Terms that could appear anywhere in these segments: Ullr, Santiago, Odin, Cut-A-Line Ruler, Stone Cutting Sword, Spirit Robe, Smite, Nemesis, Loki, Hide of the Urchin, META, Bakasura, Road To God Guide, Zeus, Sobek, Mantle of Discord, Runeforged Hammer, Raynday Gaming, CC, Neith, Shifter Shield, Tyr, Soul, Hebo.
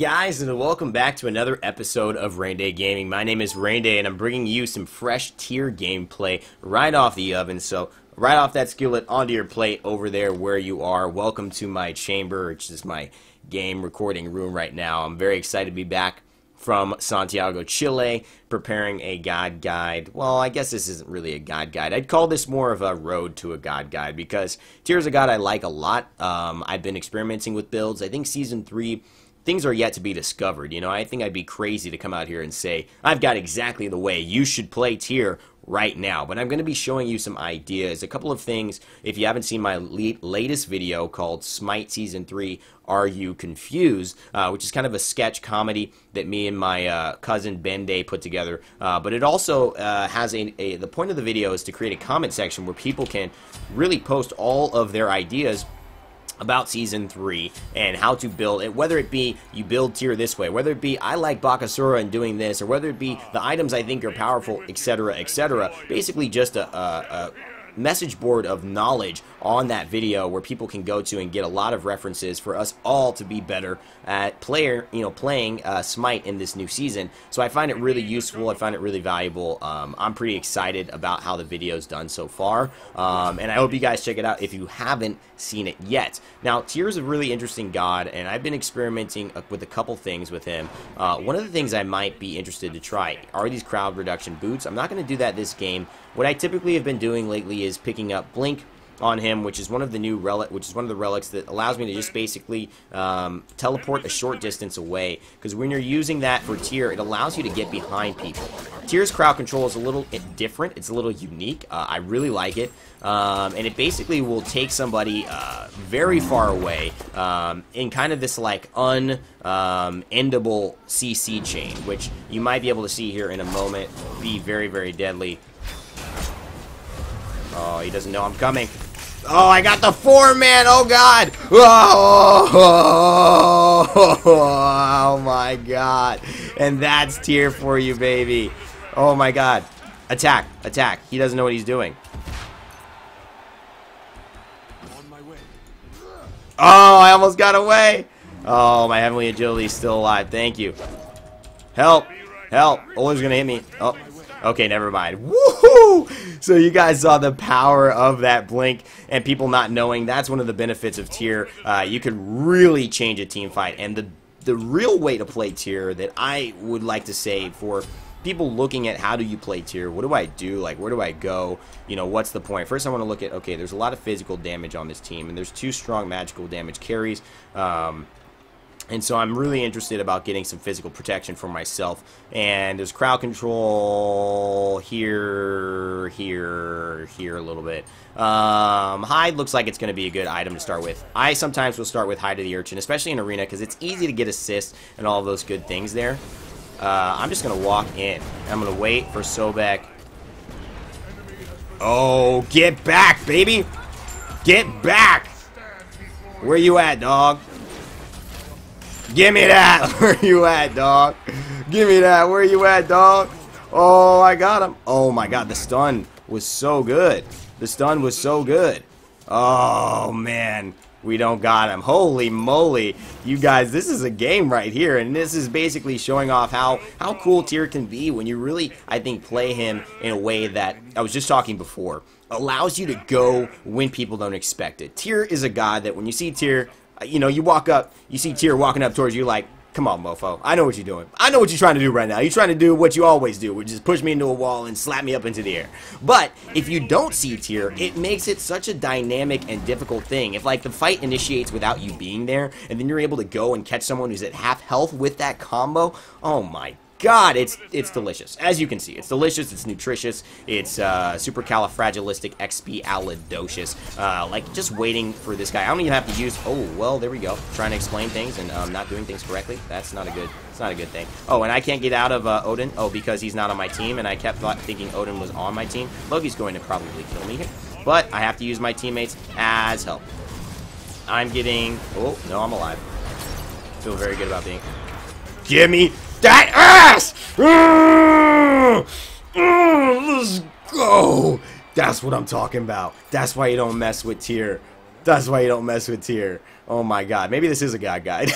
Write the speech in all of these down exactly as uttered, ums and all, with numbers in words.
Guys, and welcome back to another episode of Raynday Gaming. My name is Raynday, and I'm bringing you some fresh tier gameplay right off the oven. So, right off that skillet, onto your plate over there where you are. Welcome to my chamber, which is my game recording room right now. I'm very excited to be back from Santiago, Chile, preparing a god guide. Well, I guess this isn't really a god guide. I'd call this more of a road to a god guide because Tyr is a god I like a lot. Um, I've been experimenting with builds. I think Season three... things are yet to be discovered. You know, I think I'd be crazy to come out here and say, I've got exactly the way you should play Tyr right now. But I'm going to be showing you some ideas. A couple of things, if you haven't seen my le latest video called Smite Season three, Are You Confused? Uh, which is kind of a sketch comedy that me and my uh, cousin Ben Day put together. Uh, but it also uh, has a, a... the point of the video is to create a comment section where people can really post all of their ideas about Season three and how to build it, whether it be you build Tyr this way, whether it be I like Bakasura and doing this, or whether it be the items I think are powerful, et cetera, et cetera. Basically just a, a, a message board of knowledge on that video where people can go to and get a lot of references for us all to be better at player, you know, playing uh, Smite in this new season. So I find it really useful. I find it really valuable. Um, I'm pretty excited about how the video's done so far, um, and I hope you guys check it out if you haven't seen it yet. Now, Tyr is a really interesting god, and I've been experimenting with a couple things with him. Uh, one of the things I might be interested to try are these crowd reduction boots. I'm not going to do that this game. What I typically have been doing lately is picking up Blink on him, which is one of the new relic, which is one of the relics that allows me to just basically um, teleport a short distance away. Because when you're using that for Tyr, it allows you to get behind people. Tyr's crowd control is a little different. It's a little unique. Uh, I really like it, um, and it basically will take somebody uh, very far away um, in kind of this like un um, endable C C chain, which you might be able to see here in a moment. Be very very deadly. Oh, he doesn't know I'm coming. Oh, I got the four man. Oh god. Oh, oh, oh, oh, oh my god. And that's Tyr for you, baby. Oh my god. Attack, attack. He doesn't know what he's doing. Oh, I almost got away. Oh, my heavenly agility is still alive. Thank you. Help. Help. Ullr's gonna hit me. Oh. Okay, never mind. Woohoo! So you guys saw the power of that blink and people not knowing. That's one of the benefits of Tyr. Uh, you can really change a team fight. And the the real way to play Tyr that I would like to say for people looking at how do you play Tyr, what do I do, like where do I go, you know, what's the point? First I want to look at, okay, there's a lot of physical damage on this team and there's two strong magical damage carries. Um... And so I'm really interested about getting some physical protection for myself. And there's crowd control here, here, here a little bit. Um, hide looks like it's going to be a good item to start with. I sometimes will start with Hide of the Urchin, especially in Arena, because it's easy to get assists and all of those good things there. Uh, I'm just going to walk in. I'm going to wait for Sobek. Oh, get back, baby! Get back! Where you at, dog? Give me that! Where you at, dog? Give me that! Where you at, dog? Oh, I got him! Oh my god, the stun was so good. The stun was so good. Oh, man. We don't got him. Holy moly. You guys, this is a game right here, and this is basically showing off how, how cool Tyr can be when you really, I think, play him in a way that I was just talking before. Allows you to go when people don't expect it. Tyr is a god that when you see Tyr, you know, you walk up, you see Tyr walking up towards you like, come on, mofo, I know what you're doing. I know what you're trying to do right now. You're trying to do what you always do, which is push me into a wall and slap me up into the air. But if you don't see Tyr, it makes it such a dynamic and difficult thing. If, like, the fight initiates without you being there, and then you're able to go and catch someone who's at half health with that combo, oh my god. God, it's it's delicious. As you can see, it's delicious, it's nutritious, it's uh, supercalifragilisticexpialidocious. Uh, like, just waiting for this guy. I don't even have to use... Oh, well, there we go. Trying to explain things and um, not doing things correctly. That's not a good... It's not a good thing. Oh, and I can't get out of uh, Odin. Oh, because he's not on my team, and I kept thought, thinking Odin was on my team. Loki's going to probably kill me here. But I have to use my teammates as help. I'm getting... Oh, no, I'm alive. Feel very good about being... Give me... that ass! Mm, mm, let's go! That's what I'm talking about. That's why you don't mess with Tyr. That's why you don't mess with Tyr. Oh my god, maybe this is a god guide.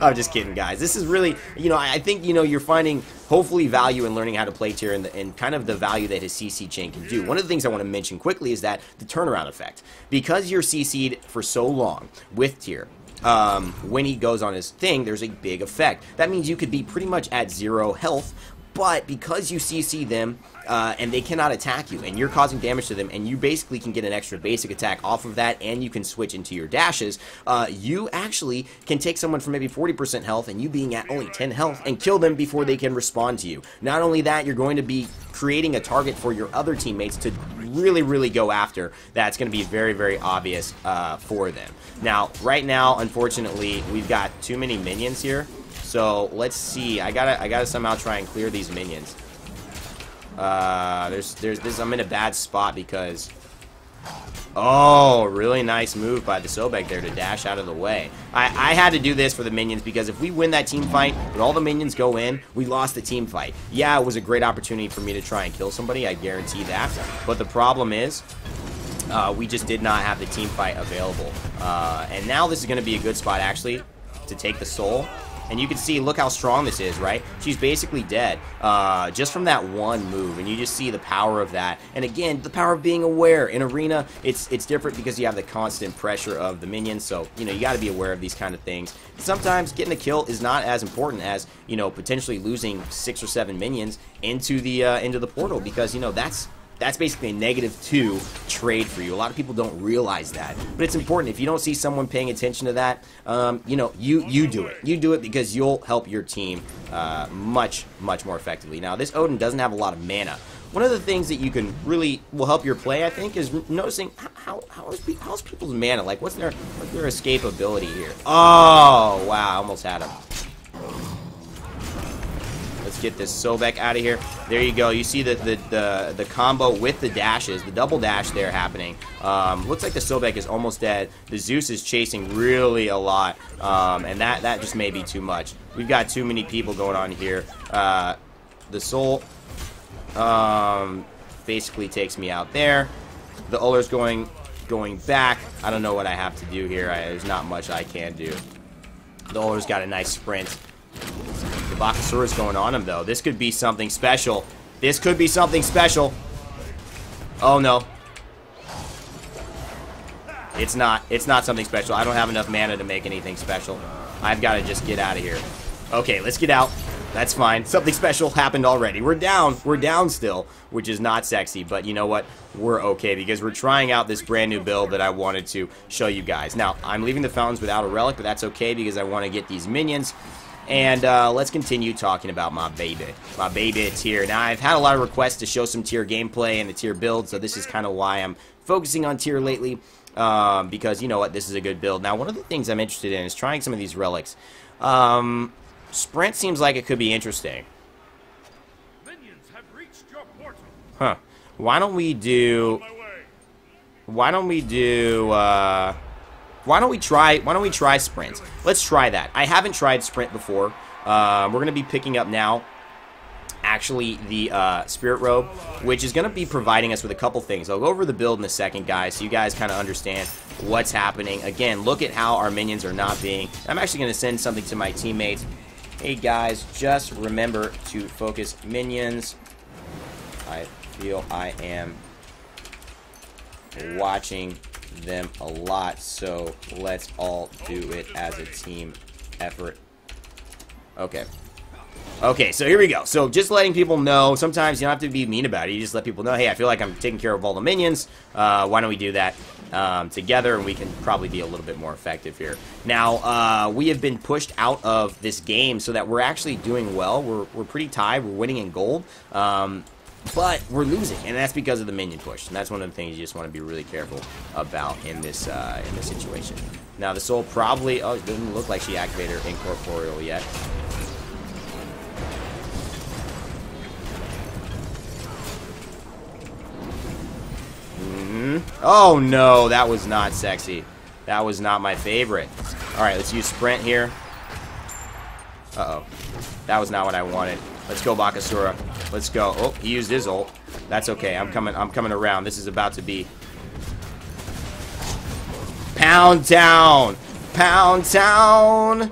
I'm just kidding, guys. This is really, you know, I think, you know, you're finding hopefully value in learning how to play Tyr and, the, and kind of the value that his C C chain can do. One of the things I want to mention quickly is that the turnaround effect. Because you're C C'd for so long with Tyr, um, when he goes on his thing, there's a big effect. That means you could be pretty much at zero health, but because you C C them, Uh, and they cannot attack you, and you're causing damage to them, and you basically can get an extra basic attack off of that, and you can switch into your dashes. Uh, you actually can take someone from maybe forty percent health, and you being at only ten health, and kill them before they can respond to you. Not only that, you're going to be creating a target for your other teammates to really, really go after. That's going to be very, very obvious uh, for them. Now, right now, unfortunately, we've got too many minions here, so let's see. I gotta, I gotta somehow try and clear these minions. Uh, there's, there's, this, I'm in a bad spot because, oh, really nice move by the Sobek there to dash out of the way. I, I had to do this for the minions because if we win that team fight, when all the minions go in, we lost the team fight. Yeah, it was a great opportunity for me to try and kill somebody, I guarantee that, but the problem is, uh, we just did not have the team fight available. Uh, and now this is going to be a good spot, actually, to take the soul. And you can see, look how strong this is, right? She's basically dead uh, just from that one move, and you just see the power of that. And again, the power of being aware. In Arena, it's it's different because you have the constant pressure of the minions, so, you know, you got to be aware of these kind of things. Sometimes getting a kill is not as important as, you know, potentially losing six or seven minions into the, uh, into the portal because, you know, that's... That's basically a negative two trade for you. A lot of people don't realize that, but it's important. If you don't see someone paying attention to that, um, you know, you you do it. You do it because you'll help your team uh, much, much more effectively. Now, this Odin doesn't have a lot of mana. One of the things that you can really will help your play, I think, is noticing how how is pe how's people's mana? Like, what's their what's their escape ability here? Oh wow, I almost had him. Let's get this Sobek out of here. There you go. You see the, the, the, the combo with the dashes, the double dash there happening. Um, looks like the Sobek is almost dead. The Zeus is chasing really a lot, um, and that, that just may be too much. We've got too many people going on here. Uh, the Soul um, basically takes me out there. The Ullr's going, going back. I don't know what I have to do here. I, there's not much I can do. The Ullr's got a nice sprint. The Bakasura's going on him, though. This could be something special. This could be something special. Oh, no. It's not. It's not something special. I don't have enough mana to make anything special. I've got to just get out of here. Okay, let's get out. That's fine. Something special happened already. We're down. We're down still, which is not sexy, but you know what? We're okay because we're trying out this brand new build that I wanted to show you guys. Now, I'm leaving the fountains without a relic, but that's okay because I want to get these minions. And uh, let's continue talking about my baby. My baby Tyr. Now, I've had a lot of requests to show some Tyr gameplay and the Tyr build, so this is kind of why I'm focusing on Tyr lately. Um, because, you know what, this is a good build. Now, one of the things I'm interested in is trying some of these relics. Um, sprint seems like it could be interesting. Huh. Why don't we do... Why don't we do... Uh, Why don't we try, why don't we try sprint? Let's try that. I haven't tried sprint before. Uh, we're going to be picking up now, actually, the uh, Spirit Robe, which is going to be providing us with a couple things. I'll go over the build in a second, guys, so you guys kind of understand what's happening. Again, look at how our minions are not being... I'm actually going to send something to my teammates. Hey, guys, just remember to focus minions. I feel I am watching them a lot, so let's all do it as a team effort. Okay. Okay, so here we go. So just letting people know, sometimes you don't have to be mean about it. You just let people know, hey, I feel like I'm taking care of all the minions. Uh, why don't we do that um, together, and we can probably be a little bit more effective here. Now, uh, we have been pushed out of this game so that we're actually doing well. We're, we're pretty tied. We're winning in gold. Um, But we're losing, and that's because of the minion push. And that's one of the things you just want to be really careful about in this uh, in this situation. Now, the soul probably... Oh, it doesn't look like she activated her incorporeal yet. Mm-hmm. Oh, no, that was not sexy. That was not my favorite. All right, let's use sprint here. Uh-oh. That was not what I wanted. Let's go, Bakasura. Let's go. Oh, he used his ult. That's okay. I'm coming. I'm coming around. This is about to be pound down. Pound Town.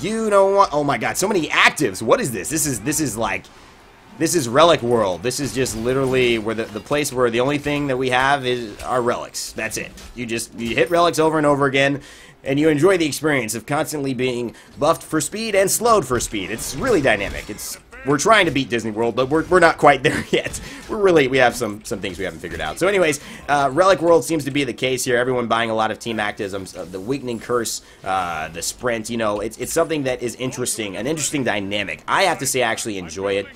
You don't want... Oh my god, so many actives. What is this? This is this is like... This is Relic World. This is just literally where the, the place where the only thing that we have is our relics. That's it. You just you hit relics over and over again, and you enjoy the experience of constantly being buffed for speed and slowed for speed. It's really dynamic. It's we're trying to beat Disney World, but we're, we're not quite there yet. We're really we have some some things we haven't figured out. So anyways, uh, Relic World seems to be the case here. Everyone buying a lot of team activisms, uh, the weakening curse, uh, the sprint. You know, it's it's something that is interesting, an interesting dynamic. I have to say, I actually enjoy it.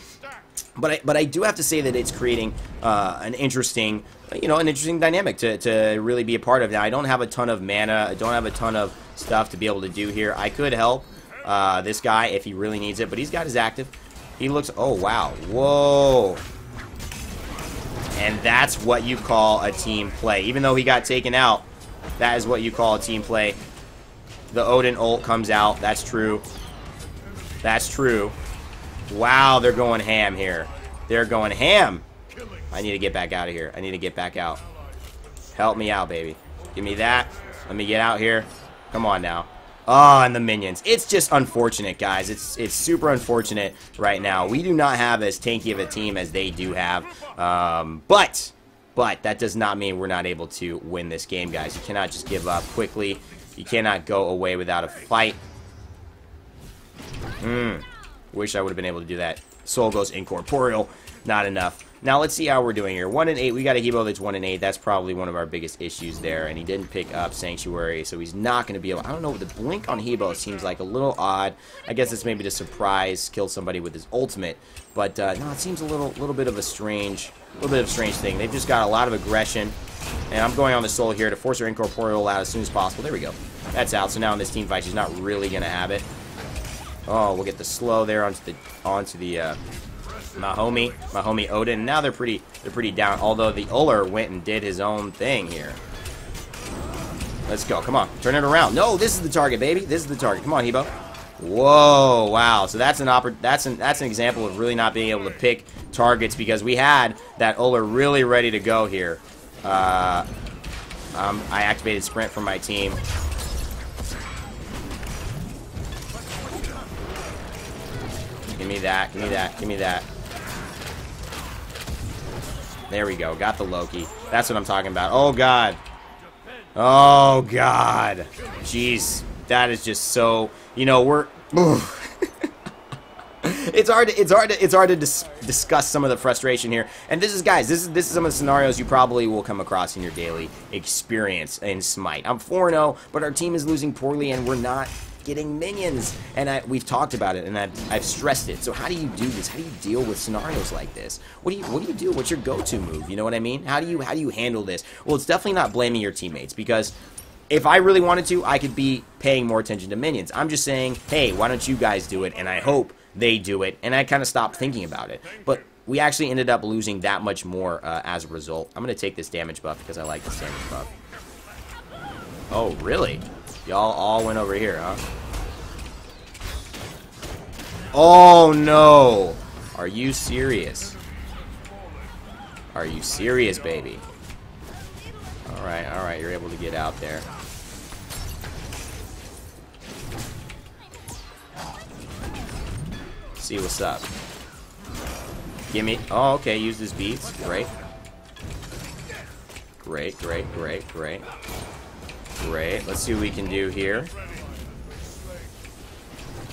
But I, but I do have to say that it's creating uh, an interesting, you know, an interesting dynamic to, to really be a part of. Now, I don't have a ton of mana. I don't have a ton of stuff to be able to do here. I could help uh, this guy if he really needs it, but he's got his active. He looks, oh, wow. Whoa. And that's what you call a team play. Even though he got taken out, that is what you call a team play. The Odin ult comes out. That's true. That's true. Wow, they're going ham here. They're going ham. I need to get back out of here. I need to get back out. Help me out, baby. Give me that. Let me get out here. Come on now. Oh, and the minions. It's just unfortunate, guys. It's it's super unfortunate right now. We do not have as tanky of a team as they do have. Um, but, but that does not mean we're not able to win this game, guys. You cannot just give up quickly. You cannot go away without a fight. Hmm. Wish I would have been able to do that. Soul goes incorporeal. Not enough. Now let's see how we're doing here. One and eight. We got a Hebo that's one and eight. That's probably one of our biggest issues there. And he didn't pick up Sanctuary, so he's not going to be able. I don't know. The blink on Hebo seems like a little odd. I guess it's maybe to surprise, kill somebody with his ultimate. But uh, no, it seems a little, little bit of a strange, little bit of a strange thing. They've just got a lot of aggression. And I'm going on the Soul here to force her incorporeal out as soon as possible. There we go. That's out. So now in this team fight, she's not really going to have it. Oh, we'll get the slow there onto the onto the uh, my homie, my homie Odin. Now they're pretty they're pretty down. Although the Ullr went and did his own thing here. Let's go. Come on, turn it around. No, this is the target, baby. This is the target. Come on, Hebo. Whoa, wow. So that's an oppor that's an that's an example of really not being able to pick targets because we had that Ullr really ready to go here. Uh, um, I activated sprint for my team. Give me that, give me that, give me that. There we go, got the Loki. That's what I'm talking about. Oh, God. Oh, God. Jeez, that is just so... You know, we're... It's hard to, it's hard to, it's hard to dis discuss some of the frustration here. And this is, guys, this is this is some of the scenarios you probably will come across in your daily experience in Smite. I'm four and oh, but our team is losing poorly and we're not... getting minions, and I, we've talked about it, and I've, I've stressed it. So how do you do this? How do you deal with scenarios like this? What do you what do you do? What's your go-to move? You know what I mean? How do you how do you handle this? Well, it's definitely not blaming your teammates because if I really wanted to, I could be paying more attention to minions. I'm just saying, hey, why don't you guys do it? And I hope they do it, and I kind of stopped thinking about it. But we actually ended up losing that much more uh, as a result. I'm gonna take this damage buff because I like this damage buff. Oh, really? Y'all all went over here, huh? Oh, no. Are you serious? Are you serious, baby? All right, all right. You're able to get out there. See what's up. Give me... Oh, okay. Use this beats. Great. Great, great, great, great. Great. Let's see what we can do here.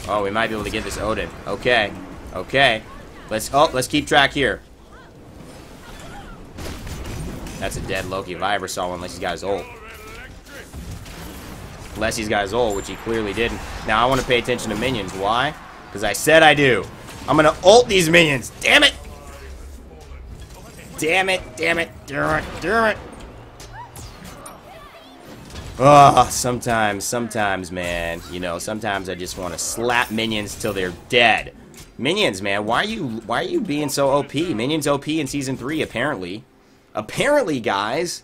Oh, we might be able to get this Odin. Okay. Okay. Let's oh, let's keep track here. That's a dead Loki if I ever saw one, unless he's got his ult. Unless he's got his ult, which he clearly didn't. Now I want to pay attention to minions. Why? Because I said I do. I'm gonna ult these minions. Damn it! Damn it, damn it, damn it, damn it. Oh, sometimes, sometimes, man. You know, sometimes I just want to slap minions till they're dead. Minions, man, why are you why are you being so O P? Minions O P in season three, apparently. Apparently, guys.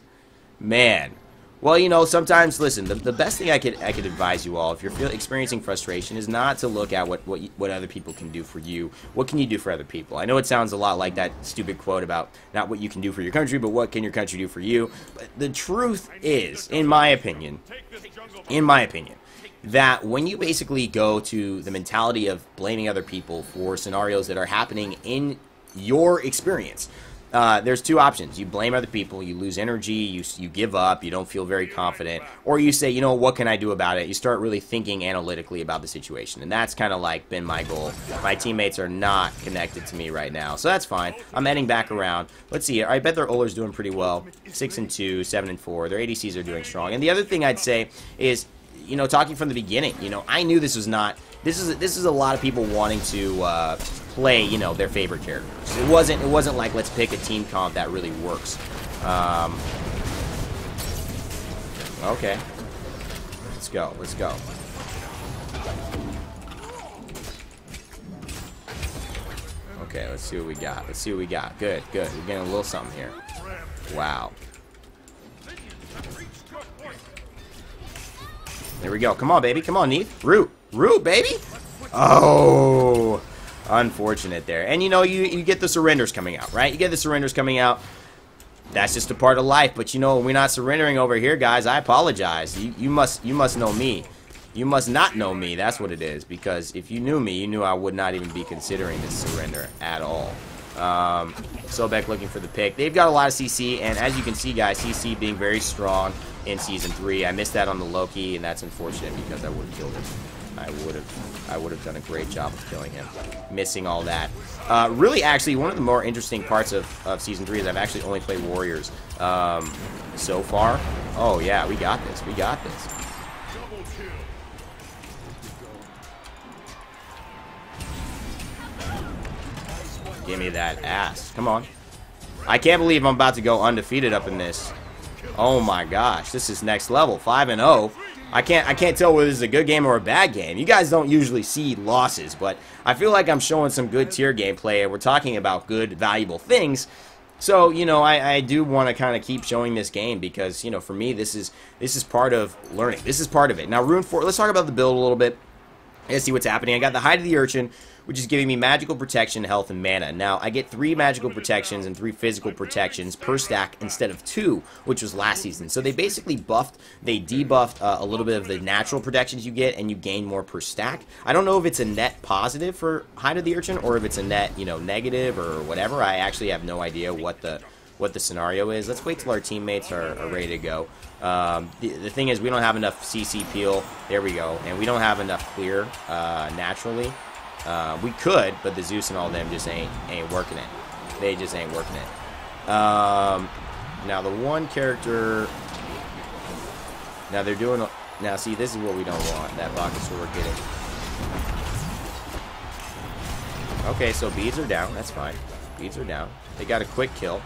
Man. Well, you know, sometimes, listen, the, the best thing I could I could advise you all, if you're feel, experiencing frustration, is not to look at what, what, you, what other people can do for you. What can you do for other people? I know it sounds a lot like that stupid quote about not what you can do for your country, but what can your country do for you. But the truth is, in my opinion, in my opinion, that when you basically go to the mentality of blaming other people for scenarios that are happening in your experience, uh, there's two options. You blame other people, you lose energy, you, you give up, you don't feel very confident, or you say, you know, what can I do about it? You start really thinking analytically about the situation, and that's kind of like been my goal. My teammates are not connected to me right now, so that's fine. I'm heading back around. Let's see, I bet their Ullr's doing pretty well. six and two, seven and four, their A D Cs are doing strong. And the other thing I'd say is, you know, talking from the beginning, you know, I knew this was not, this is, this is a lot of people wanting to uh, play, you know, their favorite characters. It wasn't, it wasn't like, let's pick a team comp that really works. Um, okay. Let's go, let's go. Okay, let's see what we got, let's see what we got. Good, good, we're getting a little something here. Wow. There we go. Come on, baby. Come on, Neith. Root. Root, baby. Oh, unfortunate there. And, you know, you, you get the surrenders coming out, right? You get the surrenders coming out. That's just a part of life. But, you know, we're not surrendering over here, guys. I apologize. You, you must you must know me. You must not know me. That's what it is. Because if you knew me, you knew I would not even be considering this surrender at all. Um, Sobek looking for the pick. They've got a lot of C C. And as you can see, guys, C C being very strong in season three. I missed that on the Loki, and that's unfortunate because I would have killed him. I would have, I would have done a great job of killing him. Missing all that. Uh, really, actually, one of the more interesting parts of, of season three is I've actually only played warriors um, so far. Oh yeah, we got this. We got this. Give me that ass. Come on. I can't believe I'm about to go undefeated up in this. Oh my gosh, this is next level. Five and oh. I can't I can't tell whether this is a good game or a bad game. You guys don't usually see losses, but I feel like I'm showing some good tier gameplay, and we're talking about good, valuable things. So, you know, I, I do want to kind of keep showing this game because, you know, for me, this is this is part of learning. This is part of it. Now, Runeforged, let's talk about the build a little bit. Let's see what's happening. I got the Hide of the Urchin, which is giving me magical protection, health, and mana. Now, I get three magical protections and three physical protections per stack instead of two, which was last season. So they basically buffed, they debuffed uh, a little bit of the natural protections you get, and you gain more per stack. I don't know if it's a net positive for Hide of the Urchin, or if it's a net, you know, negative or whatever. I actually have no idea what the what the scenario is. Let's wait till our teammates are, are ready to go. Um, the, the thing is, we don't have enough C C peel. There we go. And we don't have enough clear uh, naturally. Uh, we could, but the Zeus and all them just ain't ain't working it. They just ain't working it. Um, now the one character. Now they're doing. Now see, this is what we don't want. That Bakasura getting. Okay, so beads are down. That's fine. Beads are down. They got a quick kill.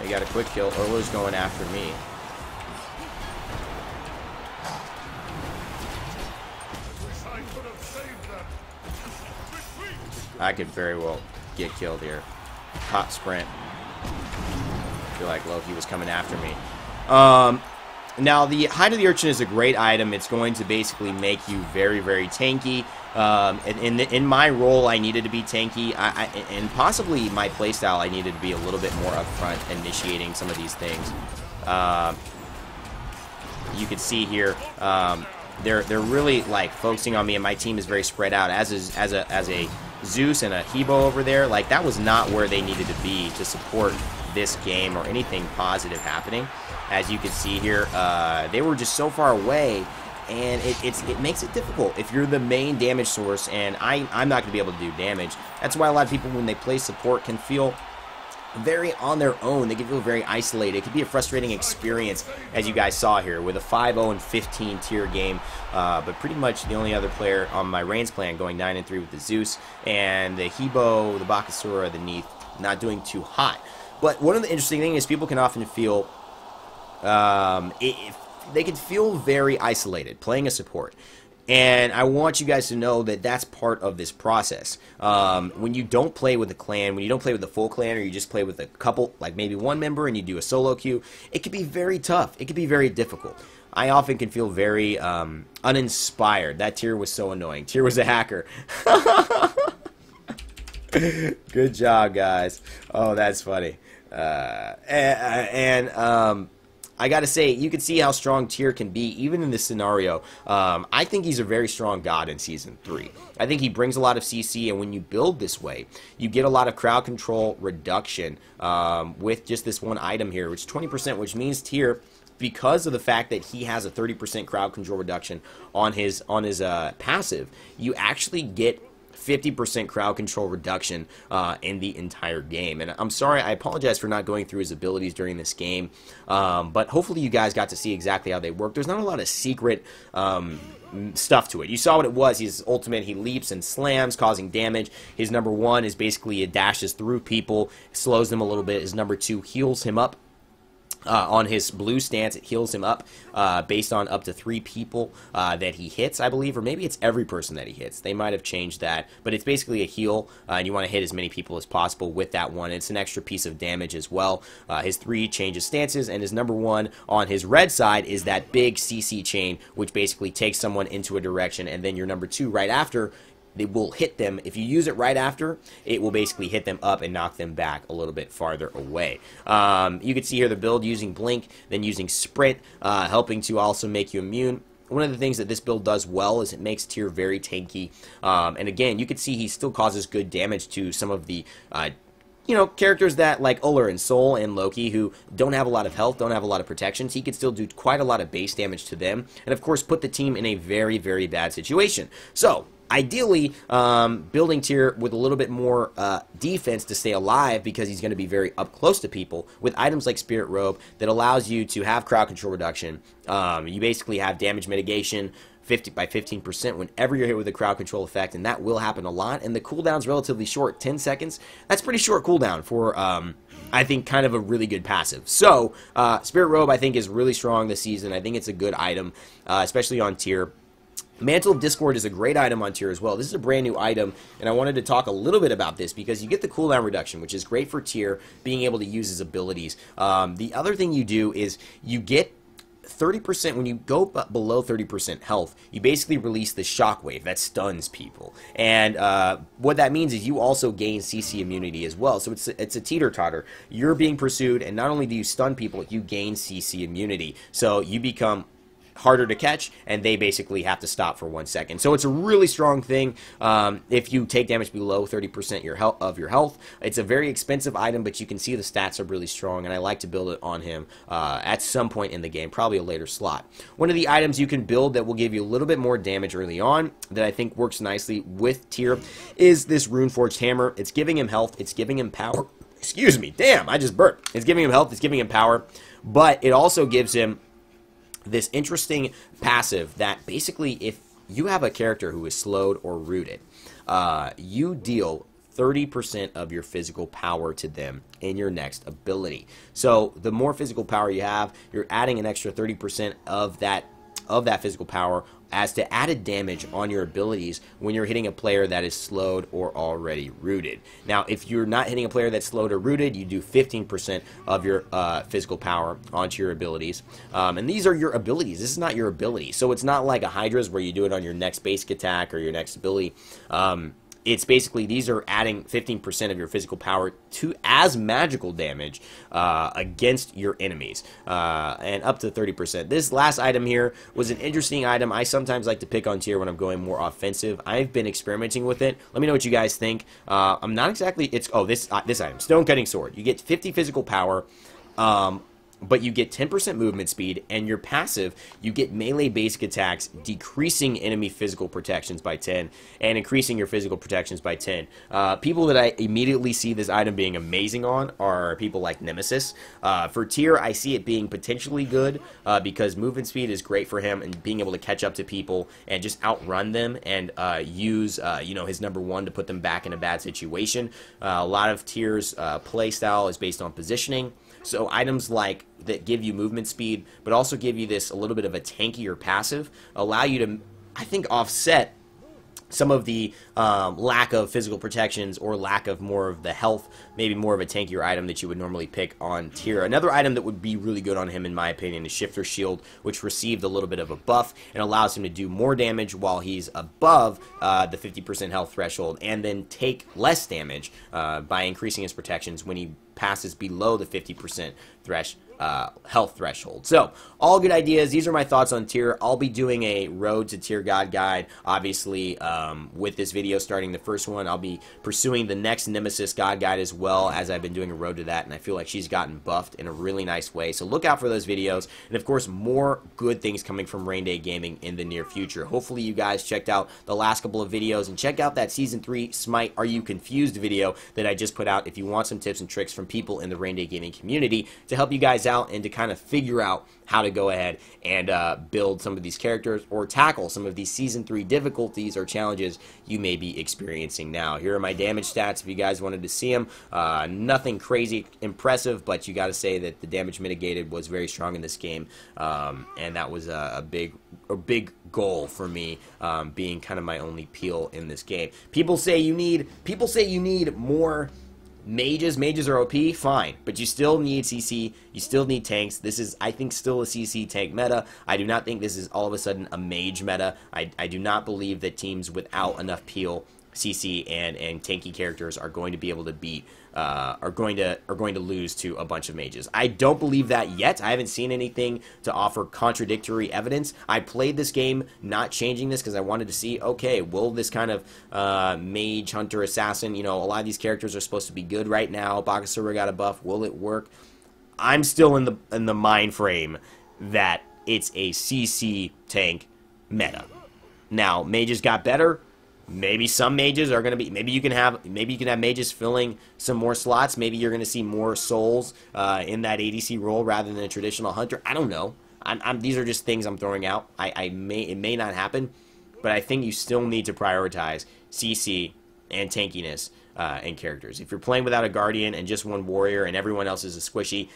They got a quick kill. Ullr's going after me. I could very well get killed here. Hot sprint. I feel like Loki was coming after me. Um, now, the Hide of the Urchin is a great item. It's going to basically make you very, very tanky. Um, and in, the, in my role, I needed to be tanky. I, I, and possibly my playstyle, I needed to be a little bit more upfront initiating some of these things. Uh, you can see here... Um, They're, they're really, like, focusing on me, and my team is very spread out. As is, as a as a Zeus and a Hebo over there, like, that was not where they needed to be to support this game or anything positive happening. As you can see here, uh, they were just so far away, and it, it's, it makes it difficult. If you're the main damage source, and I, I'm not going to be able to do damage, that's why a lot of people, when they play support, can feel... very on their own. They can feel very isolated. It could be a frustrating experience, as you guys saw here, with a five oh and fifteen tier game, uh, but pretty much the only other player on my Reigns plan going nine and three with the Zeus, and the Hebo, the Bakasura, the Neith, not doing too hot. But one of the interesting things is people can often feel, um, if they can feel very isolated playing a support. And I want you guys to know that that's part of this process. Um, when you don't play with a clan, when you don't play with the full clan, or you just play with a couple, like maybe one member, and you do a solo queue, it can be very tough. It can be very difficult. I often can feel very um, uninspired. That Tyr was so annoying. Tyr was a hacker. Good job, guys. Oh, that's funny. Uh, and... and um, I gotta say, you can see how strong Tyr can be even in this scenario. Um, I think he's a very strong god in Season three. I think he brings a lot of C C, and when you build this way, you get a lot of crowd control reduction um, with just this one item here, which is twenty percent, which means Tyr, because of the fact that he has a thirty percent crowd control reduction on his, on his uh, passive, you actually get fifty percent crowd control reduction uh, in the entire game. And I'm sorry, I apologize for not going through his abilities during this game, um, but hopefully you guys got to see exactly how they work. There's not a lot of secret um, stuff to it. You saw what it was. His ultimate, he leaps and slams, causing damage. His number one is basically it dashes through people, slows them a little bit. His number two heals him up. Uh, on his blue stance, it heals him up uh, based on up to three people uh, that he hits, I believe, or maybe it's every person that he hits. They might have changed that, but it's basically a heal, uh, and you want to hit as many people as possible with that one. It's an extra piece of damage as well. Uh, his three changes stances, and his number one on his red side is that big C C chain, which basically takes someone into a direction, and then your number two right after, they will hit them. If you use it right after, it will basically hit them up and knock them back a little bit farther away. Um, you can see here the build using Blink, then using Sprint, uh, helping to also make you immune. One of the things that this build does well is it makes Tyr very tanky. Um, and again, you can see he still causes good damage to some of the uh, you know, characters that, like Ullr and Soul and Loki, who don't have a lot of health, don't have a lot of protections. He could still do quite a lot of base damage to them, and of course put the team in a very, very bad situation. So ideally, um, building Tyr with a little bit more uh, defense to stay alive, because he's going to be very up close to people, with items like Spirit Robe that allows you to have crowd control reduction. Um, you basically have damage mitigation fifty by fifteen percent whenever you're hit with a crowd control effect, and that will happen a lot. And the cooldown's relatively short, ten seconds. That's pretty short cooldown for, um, I think, kind of a really good passive. So, uh, Spirit Robe, I think, is really strong this season. I think it's a good item, uh, especially on Tyr. Mantle of Discord is a great item on Tyr as well. This is a brand new item, and I wanted to talk a little bit about this because you get the cooldown reduction, which is great for Tyr being able to use his abilities. Um, the other thing you do is you get thirty percent, when you go below thirty percent health, you basically release the shockwave that stuns people. And uh, what that means is you also gain C C immunity as well. So it's a, it's a teeter-totter. You're being pursued, and not only do you stun people, you gain C C immunity. So you become harder to catch, and they basically have to stop for one second. So it's a really strong thing. Um, if you take damage below thirty percent your health, of your health, it's a very expensive item, but you can see the stats are really strong, and I like to build it on him uh, at some point in the game, probably a later slot. One of the items you can build that will give you a little bit more damage early on that I think works nicely with Tyr is this Runeforged Hammer. It's giving him health, it's giving him power. Excuse me, damn, I just burped. It's giving him health, it's giving him power, but it also gives him this interesting passive that basically, if you have a character who is slowed or rooted, uh, you deal thirty percent of your physical power to them in your next ability. So the more physical power you have, you're adding an extra thirty percent of that of that physical power as to added damage on your abilities when you're hitting a player that is slowed or already rooted. Now, if you're not hitting a player that's slowed or rooted, you do fifteen percent of your uh, physical power onto your abilities. Um, and these are your abilities. This is not your ability. So it's not like a Hydra's where you do it on your next basic attack or your next ability. Um, it's basically these are adding fifteen percent of your physical power to as magical damage uh, against your enemies, uh, and up to thirty percent. This last item here was an interesting item. I sometimes like to pick on Tyr when I'm going more offensive. I've been experimenting with it. Let me know what you guys think. Uh, I'm not exactly, it's, oh, this, uh, this item, Stone Cutting Sword. You get fifty physical power, um, but you get ten percent movement speed, and your passive, you get melee basic attacks, decreasing enemy physical protections by ten, and increasing your physical protections by ten. Uh, people that I immediately see this item being amazing on are people like Nemesis. Uh, for Tyr, I see it being potentially good, uh, because movement speed is great for him, and being able to catch up to people and just outrun them, and uh, use uh, you know, his number one to put them back in a bad situation. Uh, a lot of Tyr's uh, play style is based on positioning. So items like that give you movement speed, but also give you this a little bit of a tankier passive, allow you to, I think, offset some of the um, lack of physical protections or lack of more of the health, maybe more of a tankier item that you would normally pick on Tyr. Another item that would be really good on him, in my opinion, is Shifter Shield, which received a little bit of a buff and allows him to do more damage while he's above uh, the fifty percent health threshold, and then take less damage uh, by increasing his protections when he passes below the fifty percent thresh uh, health threshold. So, all good ideas. These are my thoughts on Tyr. I'll be doing a Road to Tyr God guide. Obviously, um, with this video starting the first one, I'll be pursuing the next Nemesis God guide as well, as I've been doing a Road to that, and I feel like she's gotten buffed in a really nice way. So look out for those videos, and of course, more good things coming from Raynday Gaming in the near future. Hopefully, you guys checked out the last couple of videos, and check out that Season three Smite Are You Confused video that I just put out if you want some tips and tricks from people in the Raynday Gaming community to help you guys out and to kind of figure out how to go ahead and uh, build some of these characters or tackle some of these Season three difficulties or challenges you may be experiencing now. Here are my damage stats if you guys wanted to see them. Uh, nothing crazy impressive, but you got to say that the damage mitigated was very strong in this game, um, and that was a, a big a big goal for me, um, being kind of my only peel in this game. People say you need people say you need more mages. Mages are O P, fine, but you still need C C, you still need tanks. This is, I think, still a C C tank meta. I do not think this is all of a sudden a mage meta. I, I do not believe that teams without enough peel, C C, and and tanky characters are going to be able to beat uh, are going to are going to lose to a bunch of mages. I don't believe that yet. I haven't seen anything to offer contradictory evidence. I played this game not changing this because I wanted to see, okay, will this kind of uh, mage, hunter, assassin, you know, a lot of these characters are supposed to be good right now. Bakasura got a buff. Will it work? I'm still in the in the mind frame that it's a C C tank meta. Now, mages got better. Maybe some mages are going to be, maybe you can have, maybe you can have mages filling some more slots. Maybe you're going to see more souls uh, in that A D C role rather than a traditional hunter. I don't know. I'm, I'm, these are just things I'm throwing out. I, I may, it may not happen, but I think you still need to prioritize C C and tankiness uh, and characters. If you're playing without a guardian and just one warrior and everyone else is a squishy,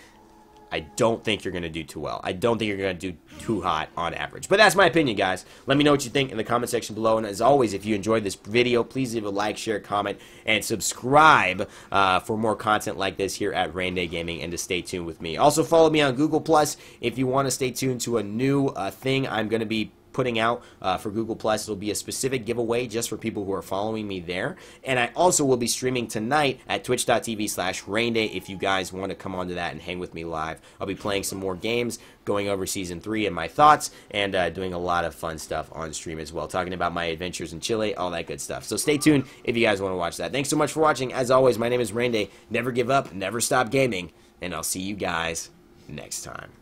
I don't think you're going to do too well. I don't think you're going to do too hot on average. But that's my opinion, guys. Let me know what you think in the comment section below. And as always, if you enjoyed this video, please leave a like, share, comment, and subscribe uh, for more content like this here at Raynday Gaming, and to stay tuned with me. Also, follow me on Google plus, if you want to stay tuned to a new uh, thing I'm going to be putting out uh, for Google plus. It'll be a specific giveaway just for people who are following me there. And I also will be streaming tonight at twitch dot t v slash Raynday if you guys want to come onto that and hang with me live. I'll be playing some more games, going over Season three and my thoughts, and uh, doing a lot of fun stuff on stream as well, talking about my adventures in Chile, all that good stuff. So stay tuned if you guys want to watch that. Thanks so much for watching. As always, my name is Raynday. Never give up, never stop gaming, and I'll see you guys next time.